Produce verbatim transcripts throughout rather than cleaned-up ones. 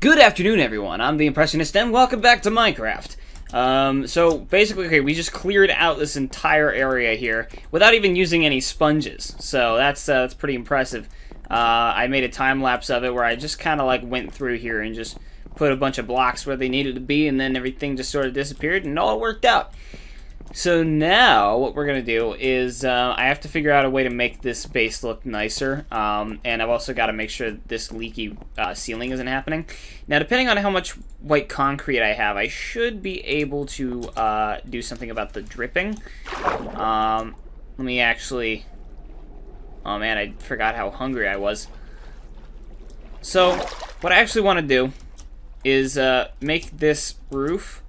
Good afternoon, everyone. I'm The Impressionist, and welcome back to Minecraft. Um, so, basically, okay, we just cleared out this entire area here without even using any sponges. So, that's, uh, that's pretty impressive. Uh, I made a time-lapse of it where I just kind of, like, went through here and just put a bunch of blocks where they needed to be, and then everything just sort of disappeared, and all worked out. So now, what we're going to do is, uh, I have to figure out a way to make this base look nicer, um, and I've also got to make sure that this leaky uh, ceiling isn't happening. Now, depending on how much white concrete I have, I should be able to uh, do something about the dripping. Um, let me actually... Oh man, I forgot how hungry I was. So, what I actually want to do is uh, make this roof...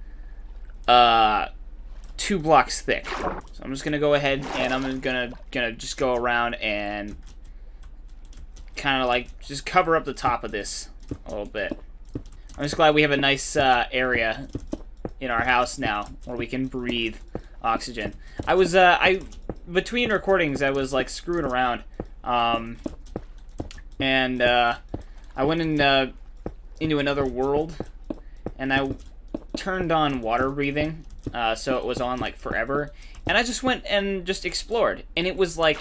Uh, two blocks thick. So I'm just gonna go ahead and I'm gonna gonna just go around and kind of like just cover up the top of this a little bit. I'm just glad we have a nice uh, area in our house now where we can breathe oxygen. I was uh, I between recordings I was like screwing around, um, and uh, I went in, uh, into another world and I turned on water breathing. Uh, so it was on like forever, and I just went and just explored, and it was like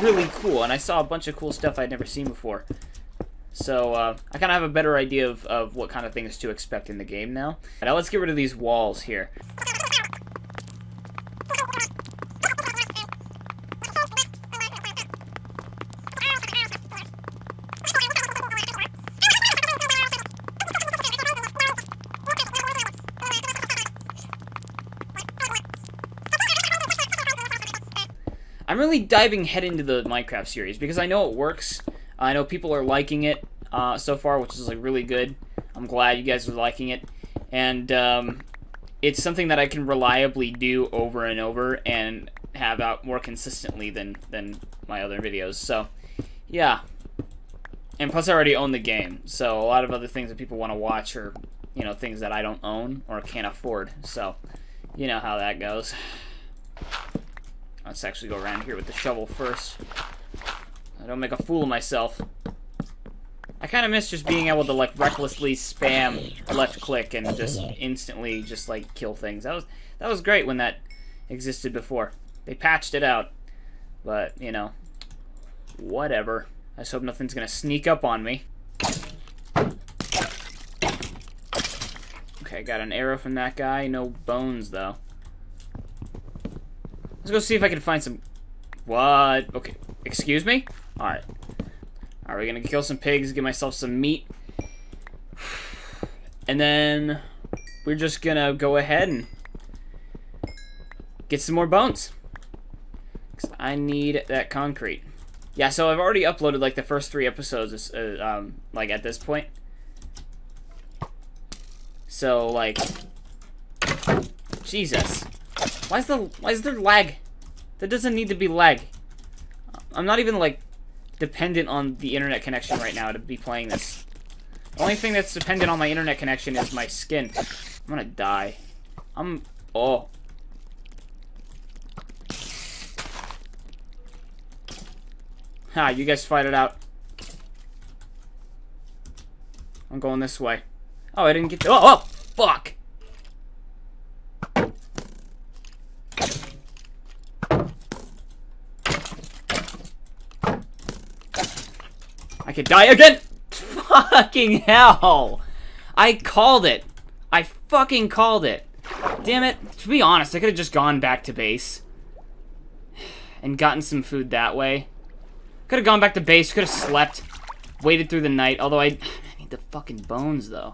really cool, and I saw a bunch of cool stuff I'd never seen before. So uh, I kind of have a better idea of, of what kind of things to expect in the game now. Now let's get rid of these walls here. I'm really diving head into the Minecraft series because I know it works. I know people are liking it uh, so far, which is like really good. I'm glad you guys are liking it, and um, it's something that I can reliably do over and over and have out more consistently than than my other videos. So, yeah. And plus, I already own the game, so a lot of other things that people want to watch are, you know, things that I don't own or can't afford. So, you know how that goes. Let's actually go around here with the shovel first. I don't make a fool of myself. I kind of miss just being able to like recklessly spam left click and just instantly just like kill things. That was that was great when that existed before. They patched it out, but you know, whatever. I just hope nothing's gonna sneak up on me. Okay, I got an arrow from that guy. No bones though. Let's go see if I can find some... What? Okay. Excuse me? Alright. Alright, we're gonna kill some pigs, get myself some meat. And then... we're just gonna go ahead and... get some more bones. Because I need that concrete. Yeah, so I've already uploaded, like, the first three episodes, uh, um, like, at this point. So, like... Jesus. Why is, the, why is there lag? There doesn't need to be lag. I'm not even, like, dependent on the internet connection right now to be playing this. The only thing that's dependent on my internet connection is my skin. I'm gonna die. I'm... Oh. Ha, you guys fight it out. I'm going this way. Oh, I didn't get... Oh, oh! Fuck! I could die again! Fucking hell! I called it. I fucking called it. Damn it. To be honest, I could have just gone back to base. And gotten some food that way. Could have gone back to base, could have slept. Waited through the night, although I, I need the fucking bones, though.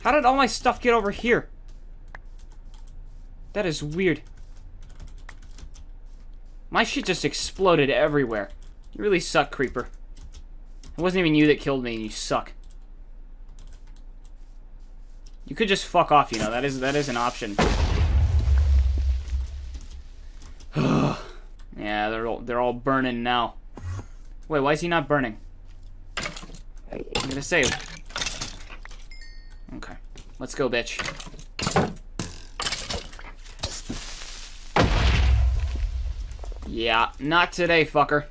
How did all my stuff get over here? That is weird. My shit just exploded everywhere. You really suck, creeper. It wasn't even you that killed me, and you suck. You could just fuck off, you know. That is that is an option. Yeah, they're all, they're all burning now. Wait, why is he not burning? I'm gonna save. Okay, let's go, bitch. Yeah, not today, fucker.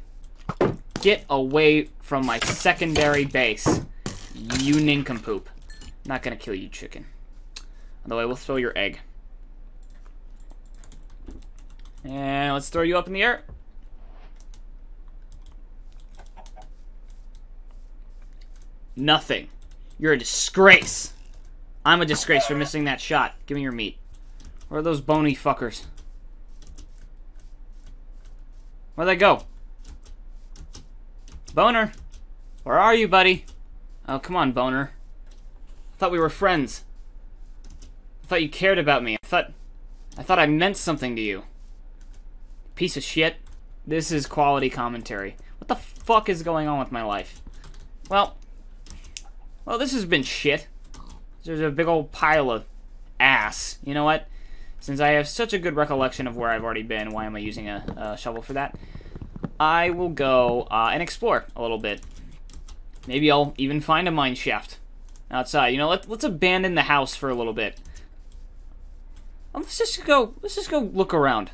Get away from my secondary base, you nincompoop. I'm not gonna kill you, chicken. Although I will throw your egg. And let's throw you up in the air. Nothing. You're a disgrace. I'm a disgrace for missing that shot. Give me your meat. Where are those bony fuckers? Where'd they go? Boner! Where are you, buddy? Oh, come on, Boner. I thought we were friends. I thought you cared about me. I thought... I thought I meant something to you. Piece of shit. This is quality commentary. What the fuck is going on with my life? Well... Well, this has been shit. There's a big old pile of ass. You know what? Since I have such a good recollection of where I've already been, why am I using a, a shovel for that? I will go uh, and explore a little bit. Maybe I'll even find a mine shaft outside. You know, let, let's abandon the house for a little bit. Well, let's just go. Let's just go look around.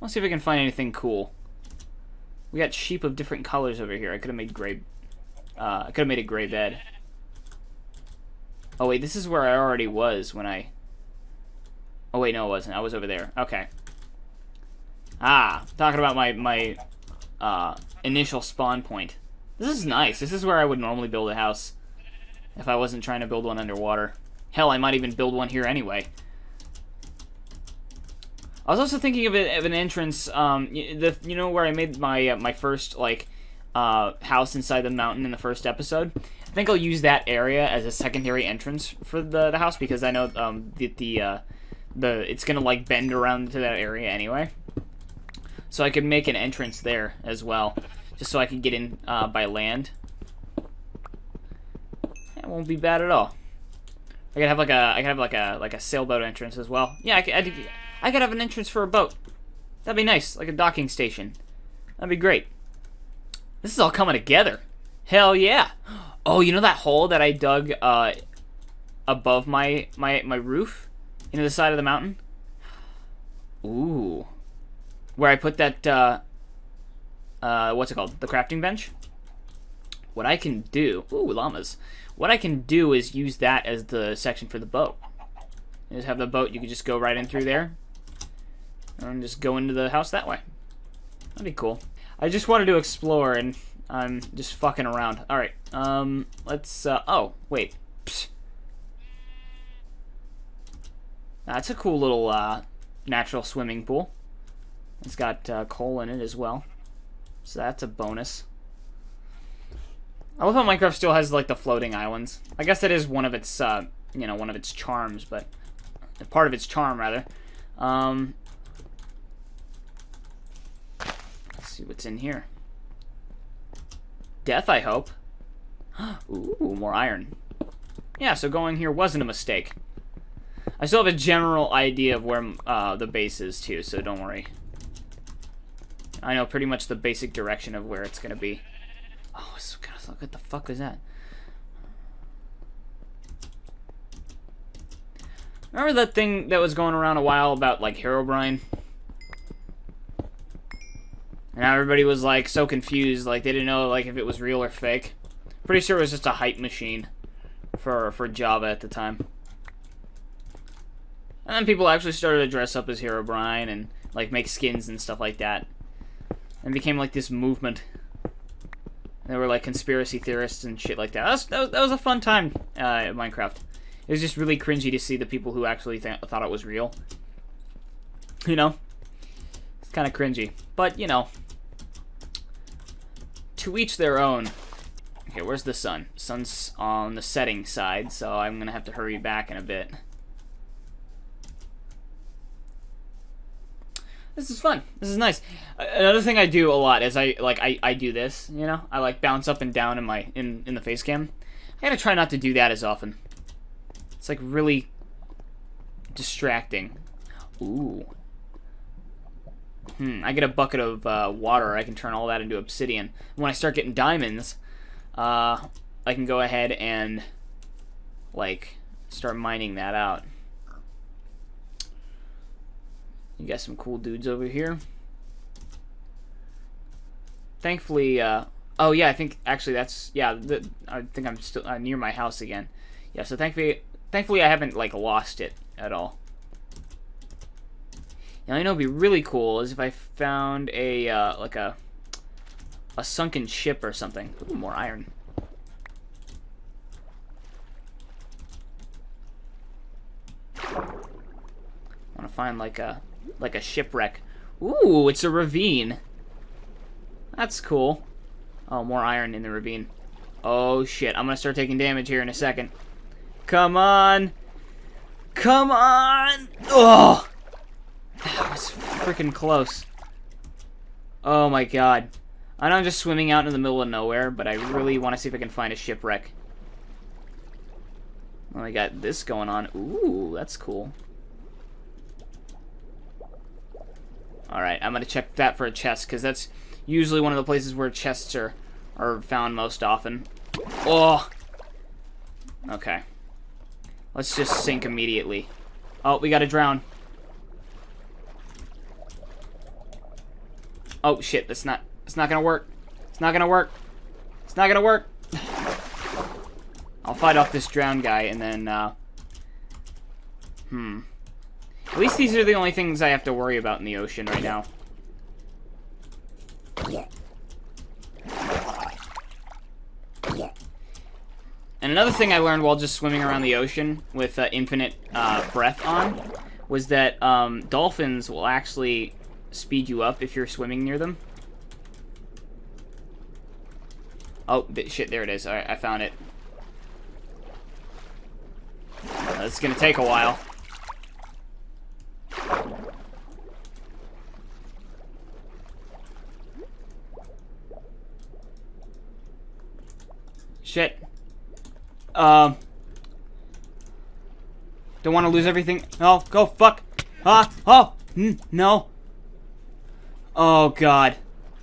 Let's see if we can find anything cool. We got sheep of different colors over here. I could have made gray. Uh, I could have made a gray bed. Oh wait, this is where I already was when I... Oh wait, no it wasn't. I was over there. Okay. Ah, talking about my, my uh, initial spawn point. This is nice. This is where I would normally build a house if I wasn't trying to build one underwater. Hell, I might even build one here anyway. I was also thinking of, it, of an entrance, um, the, you know where I made my, uh, my first, like, uh, house inside the mountain in the first episode? I think I'll use that area as a secondary entrance for the, the house, because I know um, the the, uh, the it's gonna like bend around to that area anyway. So I could make an entrance there as well, just so I could get in uh, by land. That won't be bad at all. I could have like a I could have like a like a sailboat entrance as well. Yeah, I could, I could, I could have an entrance for a boat. That'd be nice, like a docking station. That'd be great. This is all coming together. Hell yeah. Oh, you know that hole that I dug uh, above my, my my roof into the side of the mountain? Ooh. Where I put that, uh, uh, what's it called? The crafting bench? What I can do, ooh, llamas. What I can do is use that as the section for the boat. You just have the boat, you can just go right in through there. And just go into the house that way. That'd be cool. I just wanted to explore and... I'm just fucking around. Alright, um, let's, uh, oh, wait. Psst. That's a cool little, uh, natural swimming pool. It's got, uh, coal in it as well. So that's a bonus. I love how Minecraft still has, like, the floating islands. I guess that is one of its, uh, you know, one of its charms, but... Part of its charm, rather. Um... Let's see what's in here. Death, I hope. Ooh, more iron. Yeah, so going here wasn't a mistake. I still have a general idea of where uh, the base is, too, so don't worry. I know pretty much the basic direction of where it's going to be. Oh, so God, what the fuck was that? Remember that thing that was going around a while about, like, Herobrine? And now everybody was, like, so confused, like, they didn't know, like, if it was real or fake. Pretty sure it was just a hype machine for, for Java at the time. And then people actually started to dress up as Herobrine and, like, make skins and stuff like that. And it became, like, this movement. And they were, like, conspiracy theorists and shit like that. That was, that was, that was a fun time uh, at Minecraft. It was just really cringy to see the people who actually th- thought it was real. You know? Kind of cringy, but you know, to each their own. Okay, where's the sun? Sun's on the setting side, so I'm gonna have to hurry back in a bit. This is fun. This is nice. Another thing I do a lot is I like I, I do this. You know, I like bounce up and down in my in in the face cam. I gotta try not to do that as often. It's like really distracting. Ooh. Hmm, I get a bucket of uh, water. I can turn all that into obsidian. When I start getting diamonds, uh, I can go ahead and, like, start mining that out. You got some cool dudes over here. Thankfully, uh, oh yeah, I think actually that's yeah. The, I think I'm still uh, near my house again. Yeah, so thankfully, Thankfully, I haven't, like, lost it at all. Now, I know it'd be really cool is if I found a, uh, like a, a sunken ship or something. Ooh, more iron. I want to find, like, a, like a shipwreck. Ooh, it's a ravine. That's cool. Oh, more iron in the ravine. Oh, shit. I'm gonna start taking damage here in a second. Come on. Come on. Oh, that was freaking close. Oh, my God. I know I'm just swimming out in the middle of nowhere, but I really want to see if I can find a shipwreck. Well, we got this going on. Ooh, that's cool. Alright, I'm gonna check that for a chest, because that's usually one of the places where chests are, are found most often. Oh! Okay. Let's just sink immediately. Oh, we gotta drown. Oh, shit, that's not... It's not gonna work. It's not gonna work. It's not gonna work. I'll fight off this drown guy, and then, uh... Hmm. At least these are the only things I have to worry about in the ocean right now. And another thing I learned while just swimming around the ocean with uh, infinite uh, breath on was that um, dolphins will actually speed you up if you're swimming near them. Oh, th shit, there it is. Alright, I found it. Uh, it's gonna take a while. Shit. Um. Don't want to lose everything. No, go fuck. Ah, oh, mm, no. Oh, God.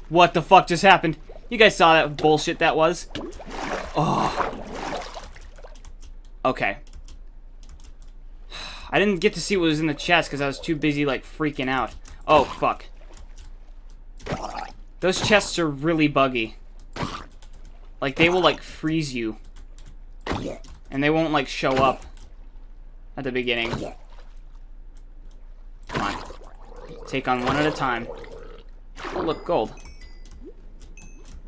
What the fuck just happened? You guys saw that bullshit that was? Oh. Okay. I didn't get to see what was in the chest because I was too busy, like, freaking out. Oh, fuck. Those chests are really buggy. Like, they will, like, freeze you. And they won't, like, show up at the beginning. Come on. Take on one at a time. Oh, look, gold.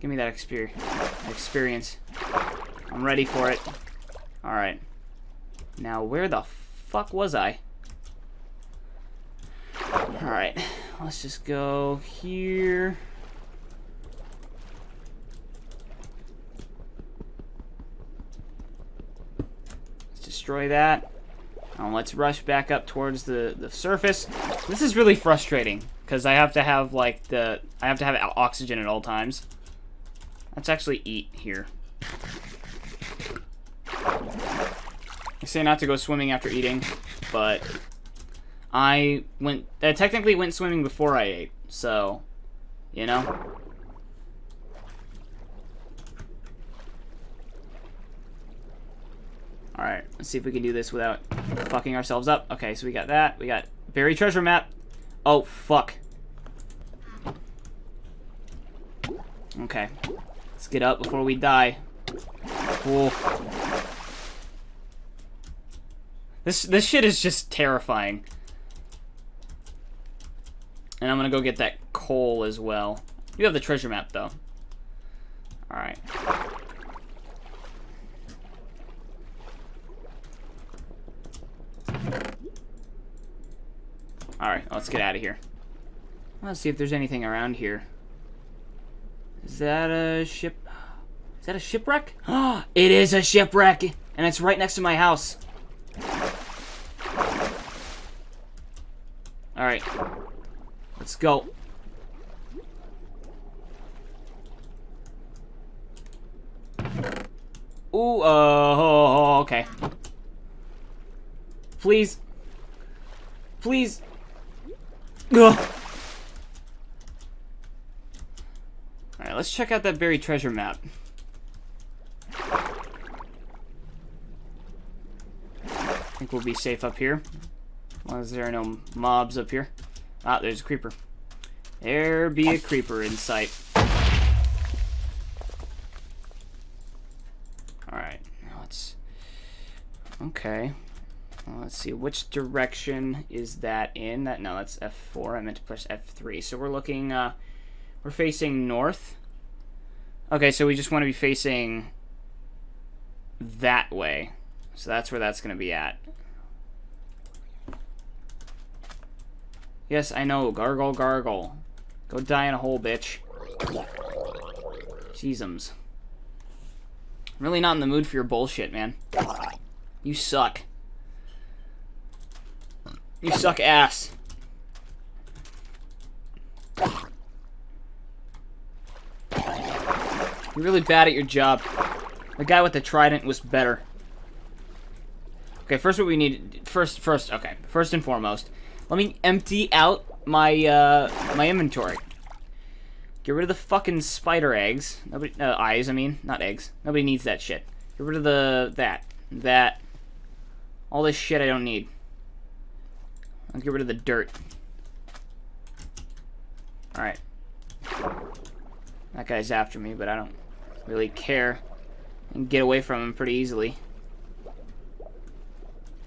Give me that experience. I'm ready for it. Alright. Now, where the fuck was I? Alright. Let's just go here. Destroy that. Um, let's rush back up towards the the surface. This is really frustrating because I have to have like the I have to have oxygen at all times. Let's actually eat here. I say not to go swimming after eating, but I went. I technically went swimming before I ate, so you know. Alright, let's see if we can do this without fucking ourselves up. Okay, so we got that. We got buried treasure map. Oh, fuck. Okay. Let's get up before we die. Cool. This, this shit is just terrifying. And I'm gonna go get that coal as well. You have the treasure map, though. Alright. Alright, let's get out of here. Let's see if there's anything around here. Is that a ship? Is that a shipwreck? It is a shipwreck! And it's right next to my house. Alright. Let's go. Ooh, uh, okay. Please. Please. Ugh. All right, let's check out that buried treasure map. I think we'll be safe up here, as long as there are no mobs up here. Ah, there's a creeper. There be a creeper in sight. All right, now let's. Okay, Let's see, which direction is that in? That no, that's F four. I meant to push F three. So we're looking, uh, we're facing north. Okay, so we just want to be facing that way. So that's where that's going to be at. Yes, I know. Gargle, gargle. Go die in a hole, bitch. Jeezums. I'm really not in the mood for your bullshit, man. You suck. You suck ass. You're really bad at your job. The guy with the trident was better. Okay, first what we need... First, first, okay. First and foremost, let me empty out my, uh, my inventory. Get rid of the fucking spider eggs. Nobody... Uh, eyes, I mean. Not eggs. Nobody needs that shit. Get rid of the... That. That. All this shit I don't need. Let's get rid of the dirt. Alright. That guy's after me, but I don't really care. I can get away from him pretty easily.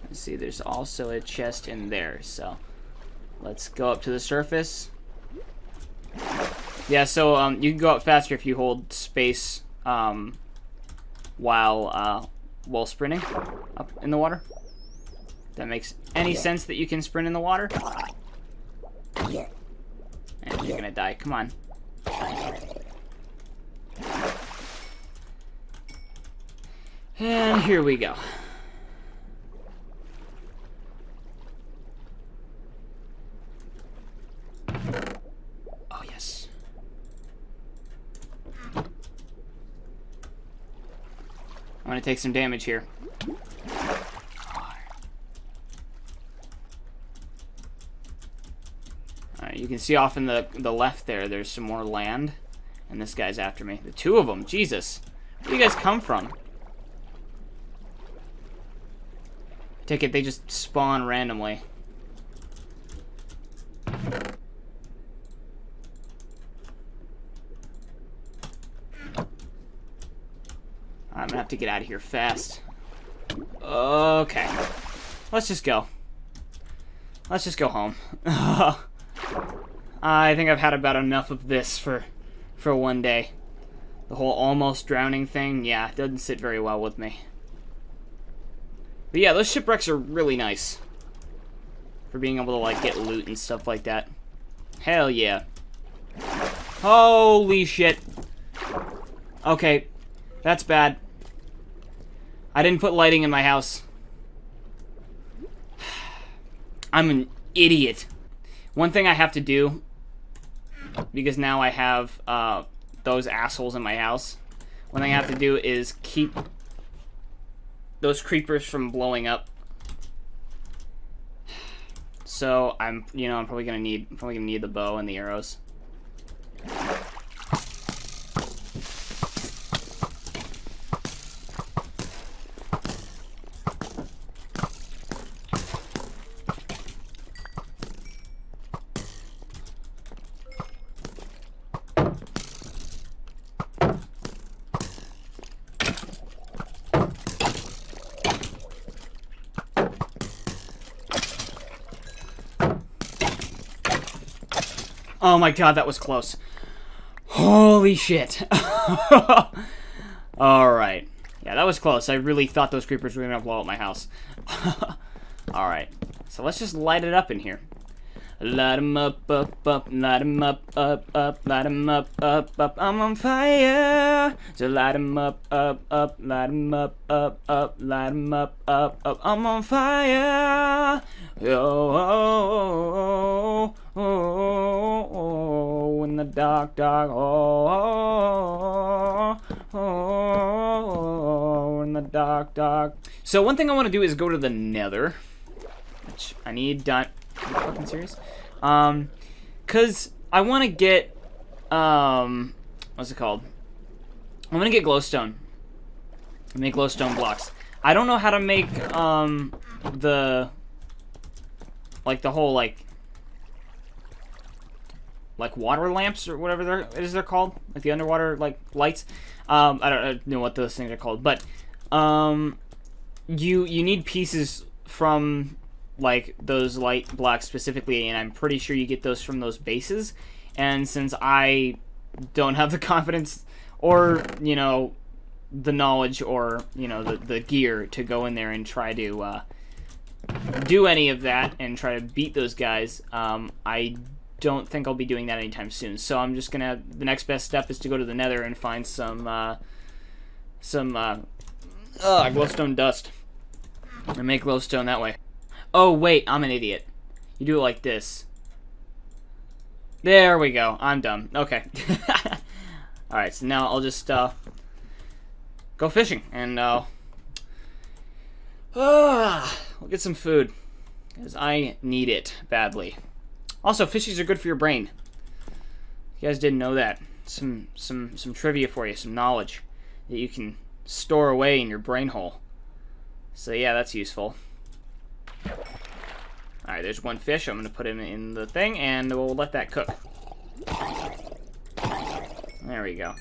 Let's see, there's also a chest in there, so... Let's go up to the surface. Yeah, so um, you can go up faster if you hold space um, while, uh, while sprinting up in the water. That makes any sense that you can sprint in the water. And you're gonna die. Come on. And here we go. Oh, yes. I'm gonna take some damage here. You can see off in the, the left there, there's some more land. And this guy's after me. The two of them, Jesus. Where do you guys come from? I take it they just spawn randomly. I'm gonna have to get out of here fast. Okay. Let's just go. Let's just go home. I think I've had about enough of this for for one day. The whole almost drowning thing, yeah, it doesn't sit very well with me. But yeah, those shipwrecks are really nice. For being able to, like, get loot and stuff like that. Hell yeah. Holy shit. Okay, that's bad. I didn't put lighting in my house. I'm an idiot. One thing I have to do, because now I have uh, those assholes in my house, one thing I have to do is keep those creepers from blowing up. So I'm, you know, I'm probably gonna need, I'm probably gonna need the bow and the arrows. Oh my god, that was close. Holy shit. Alright. Yeah, that was close. I really thought those creepers were going to blow up my house. Alright. So let's just light it up in here. Light 'em up, up, up. Light 'em up, up, up. Light 'em up, up, up. I'm on fire. So light 'em up, up, up. Light 'em up, up, up. Light 'em up, up, up. I'm on fire. Oh, oh, oh, oh, oh, oh, in the dark, dark, oh, oh, oh, in the dark, dark. So one thing I want to do is go to the Nether, which I need done. Are you fucking serious? Um, cause I want to get, um, what's it called? I'm gonna get glowstone. I make glowstone blocks. I don't know how to make, um, the... Like, the whole, like, like, water lamps or whatever they're, is they're called? Like, the underwater, like, lights? Um, I don't know what those things are called, but, um, you, you need pieces from like those light blocks specifically, and I'm pretty sure you get those from those bases. And since I don't have the confidence or, you know, the knowledge or, you know, the, the gear to go in there and try to uh, do any of that and try to beat those guys, um, I don't think I'll be doing that anytime soon. So I'm just gonna, the next best step is to go to the Nether and find some uh, some uh, uh, glowstone dust and make glowstone that way. Oh wait, I'm an idiot. You do it like this. There we go. I'm dumb. Okay. Alright, so now I'll just uh, go fishing and uh, uh, we'll get some food because I need it badly. Also, fishies are good for your brain. If you guys didn't know that, some some some trivia for you, some knowledge that you can store away in your brain hole. So yeah, that's useful. Alright, there's one fish. I'm going to put him in the thing, and we'll let that cook. There we go.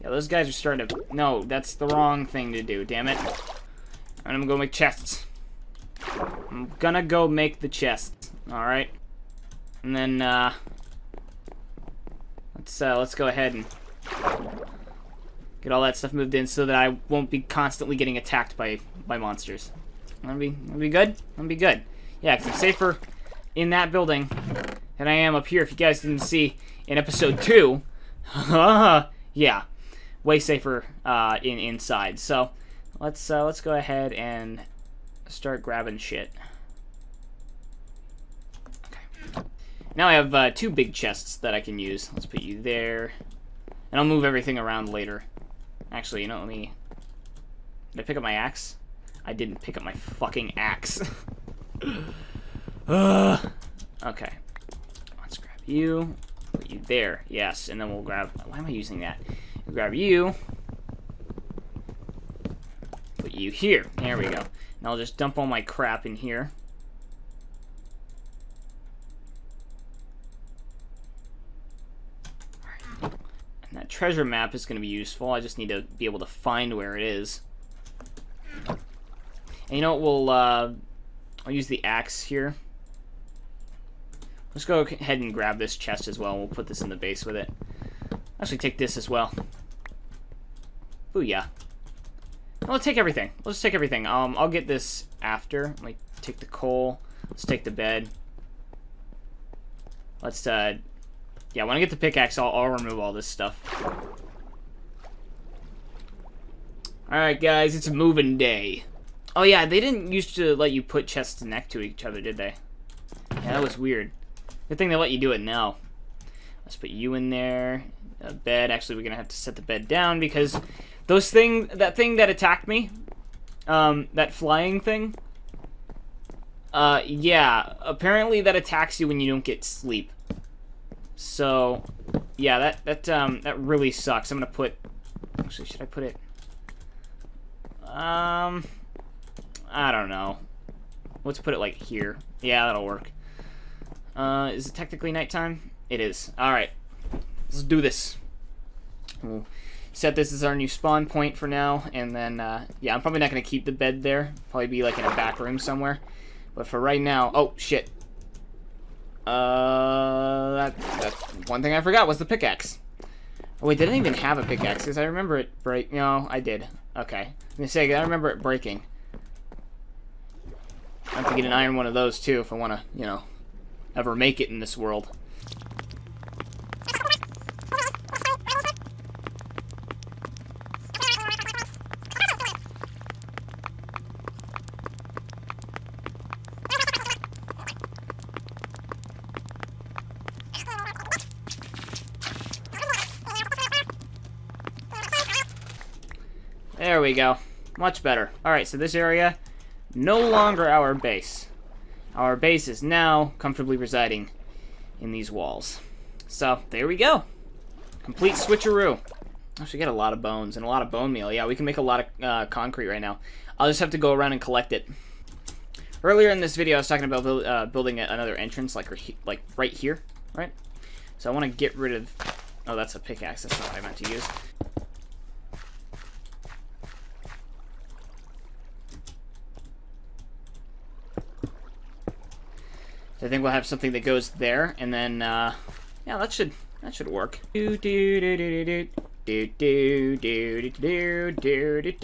Yeah, those guys are starting to... No, that's the wrong thing to do, damn it. And I'm going to go make chests. I'm going to go make the chests. Alright. And then, uh... Let's, uh, let's go ahead and... get all that stuff moved in so that I won't be constantly getting attacked by, by monsters. That'll be, that'll be good. That'll be good. Yeah, because I'm safer in that building than I am up here, if you guys didn't see in episode two. Yeah, way safer uh, in inside. So let's uh, let's go ahead and start grabbing shit. Okay. Now I have uh, two big chests that I can use. Let's put you there, and I'll move everything around later. Actually, you know, let me. Did I pick up my axe? I didn't pick up my fucking axe. Uh, okay, let's grab you, put you there, yes, and then we'll grab, why am I using that? We'll grab you, put you here, there we go, and I'll just dump all my crap in here. All right. And that treasure map is going to be useful, I just need to be able to find where it is. And you know what, we'll, uh... I'll use the axe here. Let's go ahead and grab this chest as well. We'll put this in the base with it. Actually, take this as well. Booyah. I'll take everything. Let's take everything. Um, I'll get this after. Let me take the coal. Let's take the bed. Let's, uh... yeah, when I get the pickaxe, I'll, I'll remove all this stuff. Alright, guys. It's moving day. Oh yeah, they didn't used to let you put chests next to each other, did they? Yeah, that was weird. Good thing they let you do it now. Let's put you in there. A bed. Actually, we're gonna have to set the bed down because those thing, that thing that attacked me, um, that flying thing. Uh, yeah. Apparently, that attacks you when you don't get sleep. So, yeah, that that um that really sucks. I'm gonna put. Actually, should I put it? Um. I don't know. Let's put it like here. Yeah, that'll work. Uh, is it technically nighttime? It is. Alright. Let's do this. We'll set this as our new spawn point for now. And then, uh, yeah, I'm probably not going to keep the bed there. Probably be like in a back room somewhere. But for right now... Oh, shit. Uh, that, that's one thing I forgot was the pickaxe. Oh, wait, they didn't even have a pickaxe because I remember it break... No, I did. Okay. I'm going to say, I remember it breaking. I have to get an iron one of those, too, if I want to, you know, ever make it in this world. There we go. Much better. Alright, so this area... no longer our base. Our base is now comfortably residing in these walls. So, there we go. Complete switcheroo. Actually, we got a lot of bones and a lot of bone meal. Yeah, we can make a lot of uh, concrete right now. I'll just have to go around and collect it. Earlier in this video, I was talking about build, uh, building another entrance, like, like right here, right? So I want to get rid of... Oh, that's a pickaxe. That's not what I meant to use. So I think we'll have something that goes there, and then uh, yeah, that should that should work. Do do do do do do do do do do do do do do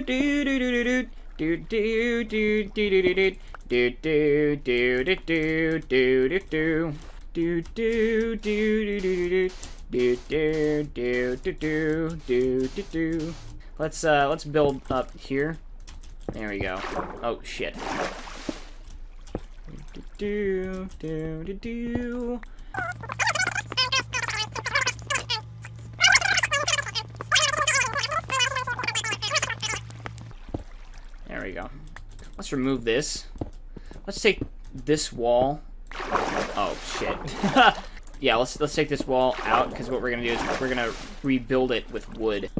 do do do. Do do do do do do do do do do do do do do do do do do do do. Let's uh let's build up here. There we go. Oh shit. Do do do do. There we go. Let's remove this. Let's take this wall. Oh shit. Yeah, let's let's take this wall out, because what we're gonna do is we're gonna rebuild it with wood.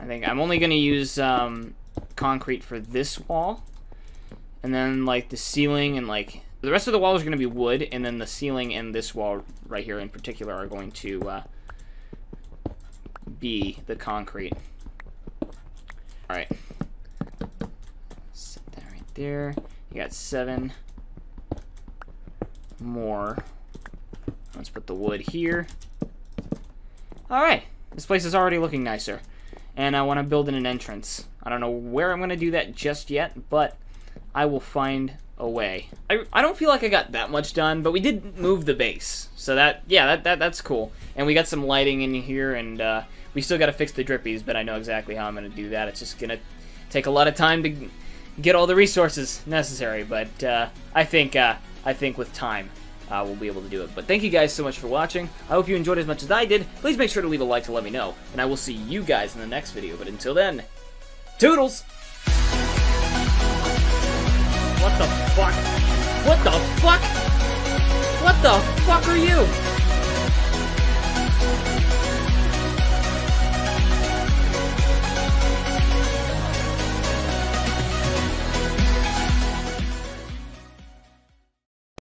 I think I'm only gonna use um, concrete for this wall, and then like the ceiling and like the rest of the wall is gonna be wood, and then the ceiling and this wall right here in particular are going to. Uh, Be the concrete. Alright. Set that right there. You got seven more. Let's put the wood here. Alright. This place is already looking nicer. And I want to build in an entrance. I don't know where I'm going to do that just yet, but I will find a way. I, I don't feel like I got that much done, but we did move the base. So that, yeah, that, that that's cool. And we got some lighting in here, and uh, we still got to fix the drippies, but I know exactly how I'm going to do that. It's just going to take a lot of time to get all the resources necessary, but uh, I think uh, I think with time uh, we'll be able to do it. But thank you guys so much for watching. I hope you enjoyed as much as I did. Please make sure to leave a like to let me know, and I will see you guys in the next video. But until then, toodles! What the fuck? What the fuck? What the fuck are you?